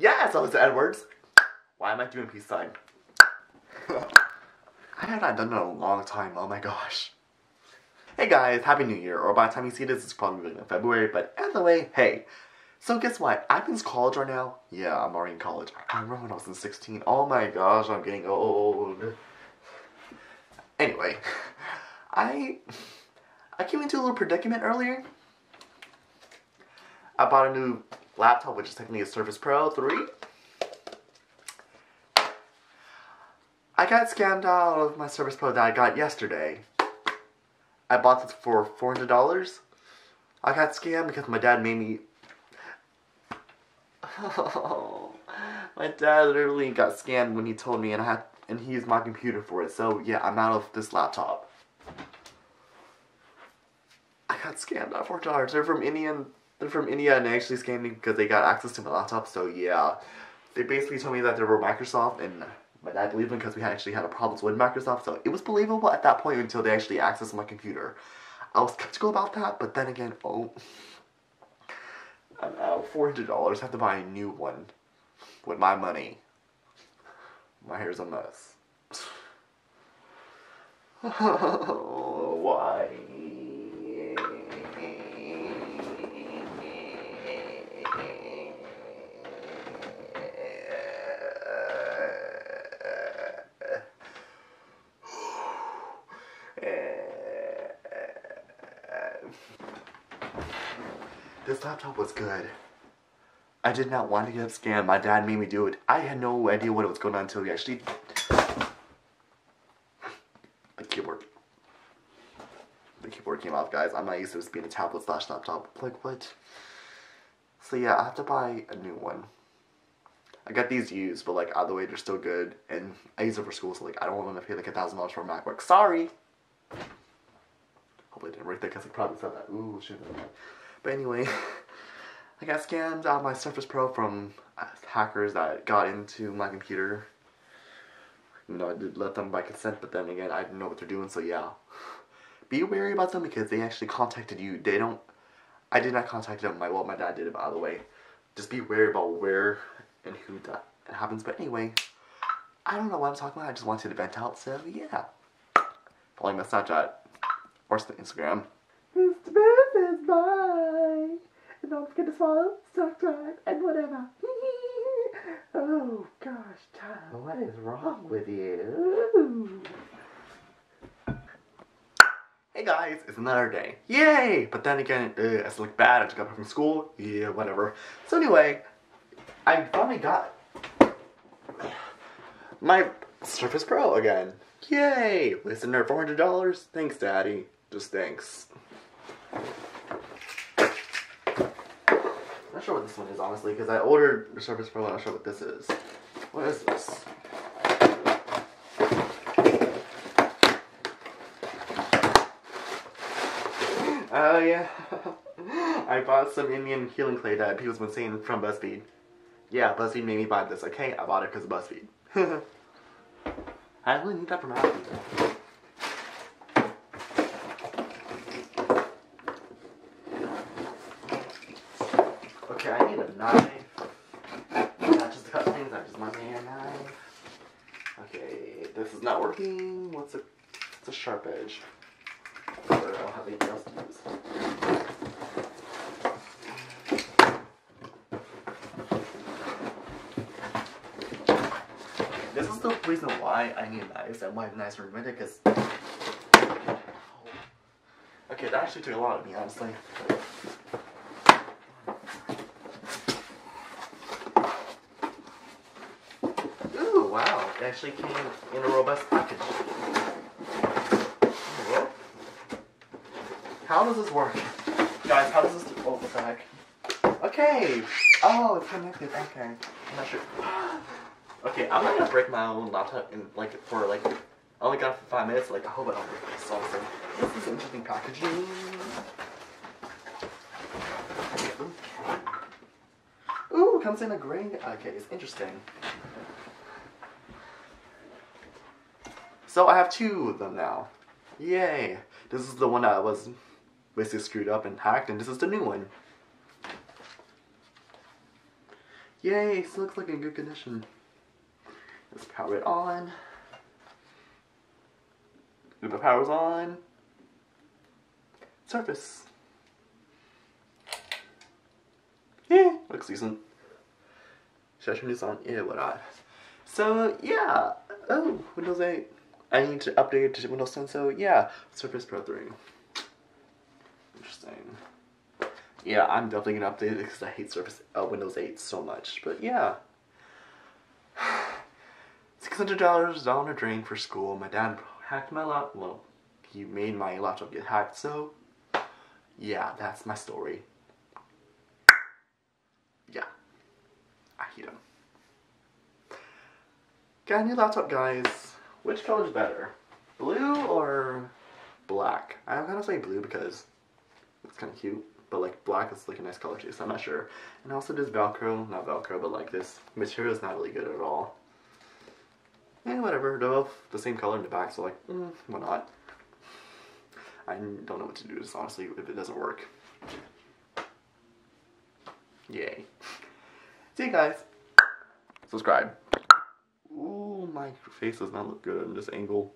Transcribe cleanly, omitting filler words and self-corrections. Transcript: Yes, I was at Edwards. Why am I doing peace sign? I have not done that in a long time, oh my gosh. Hey guys, Happy New Year, or by the time you see this, it's probably in February, but either way, hey. So guess what, I'm in college right now. Yeah, I'm already in college. I remember when I was in 16, oh my gosh, I'm getting old. Anyway, I came into a little predicament earlier. I bought a new laptop, which is technically a Surface Pro 3. I got scammed out of my Surface Pro that I got yesterday. I bought this for $400. I got scammed because my dad made me... Oh, my dad literally got scammed when he told me, and he used my computer for it. So yeah, I'm out of this laptop. I got scammed out for $400. They're from India, and they actually scammed me because they got access to my laptop. So yeah, they basically told me that they were Microsoft, and my dad believed them because we had a problem with Microsoft, so it was believable at that point until they actually accessed my computer. I was skeptical about that, but then again, oh, I'm out $400. I have to buy a new one with my money. My hair's a mess. Oh, why? This laptop was good. I did not want to get scammed. My dad made me do it. I had no idea what was going on until he actually... The keyboard came off, guys. I'm not used to this being a tablet/laptop. Like, what? So yeah, I have to buy a new one. I got these used, but like, either way, they're still good. And I use it for school, so like, I don't want to pay like $1,000 for a MacBook. Sorry! Hopefully it didn't work there, because I probably said that. Ooh, shit. But anyway, I got scammed out of my Surface Pro from hackers that got into my computer. You know, I did let them by consent, but then again, I didn't know what they're doing, so yeah. Be wary about them because they actually contacted you. They don't... I did not contact them. Well, my dad did it, by the way. Just be wary about where and who that happens. But anyway, I don't know what I'm talking about. I just wanted to vent out, so yeah. Following my Snapchat or Instagram. This is mine. And don't forget to follow, subscribe, and whatever. Oh gosh, Tyler, what is wrong with you? Hey guys, it's another day. Yay! But then again, I still look bad. I just got back from school. Yeah, whatever. So anyway, I finally got my Surface Pro again. Yay! Listener, $400. Thanks, Daddy. Just thanks. Not sure what this one is, honestly, because I ordered the Surface Pro, I'm not sure what this is. What is this? Oh yeah, I bought some Indian healing clay that people were saying from BuzzFeed. Yeah, BuzzFeed made me buy this, okay? I bought it because of BuzzFeed. I really need that for my life. I need a knife. Not just to cut things, I just want me a knife. Okay, this is not working. What's a... It's a sharp edge. I don't have anything else to use. This is the reason why I need knives and why I have knives for a minute, because... Okay, that actually took a lot of me, honestly. It actually came in a robust package. Whoa. How does this work? Guys, how does this... Oh, what the heck? Okay! Oh, it's connected. Okay. I'm not sure. Okay, I'm not gonna break my own laptop in, like, for, like... I only got it for 5 minutes, like, I hope I don't break this also. This is interesting packaging. Ooh, it comes in a gray... Okay, it's interesting. So I have two of them now. Yay! This is the one that was basically screwed up and hacked, and this is the new one. Yay, so it looks like in good condition. Let's power it on. If the power's on, Surface. Yeah, looks decent. Should I turn this on? Yeah, why not? So, yeah. Oh, Windows 8. I need to update to Windows 10, so yeah. Surface Pro 3. Interesting. Yeah, I'm definitely gonna update it because I hate Windows 8 so much. But yeah. $600 down a drain for school. My dad hacked my laptop. Well, he made my laptop get hacked, so yeah, that's my story. Yeah. I hate him. Got a new laptop, guys. Which color is better? Blue or black? I'm gonna say blue because it's kind of cute, but like black is like a nice color too, so I'm not sure. And also this Velcro, not Velcro, but like this material is not really good at all. And whatever, they're both the same color in the back, so like, why not? I don't know what to do this, honestly, if it doesn't work. Yay. See you guys. Subscribe. Ooh, my face does not look good in this angle.